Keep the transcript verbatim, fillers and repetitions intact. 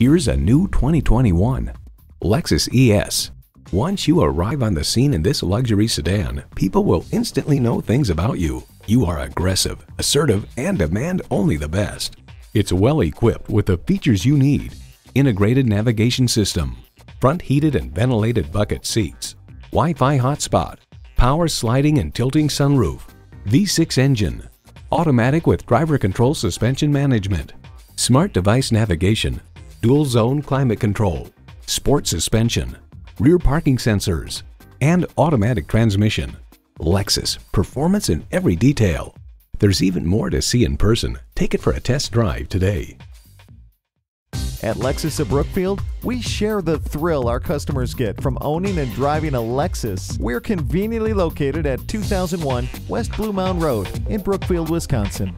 Here's a new twenty twenty-one Lexus E S. Once you arrive on the scene in this luxury sedan, people will instantly know things about you. You are aggressive, assertive, and demand only the best. It's well equipped with the features you need: integrated navigation system, front heated and ventilated bucket seats, Wi-Fi hotspot, power sliding and tilting sunroof, V six engine, automatic with driver control suspension management, smart device navigation, dual zone climate control, sport suspension, rear parking sensors, and automatic transmission. Lexus, performance in every detail. There's even more to see in person. Take it for a test drive today. At Lexus of Brookfield, we share the thrill our customers get from owning and driving a Lexus. We're conveniently located at two thousand one West Blue Mound Road in Brookfield, Wisconsin.